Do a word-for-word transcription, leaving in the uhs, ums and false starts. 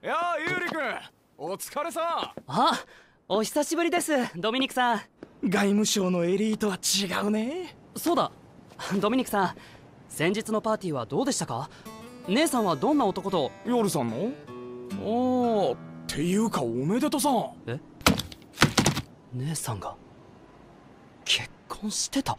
いやあ、ユーリ君お疲れさ。あ、お久しぶりです、ドミニクさん。外務省のエリートは違うね。そうだ、ドミニクさん、先日のパーティーはどうでしたか？姉さんはどんな男と？ヨルさんの？おー、っていうかおめでとさん。え？姉さんが結婚してた？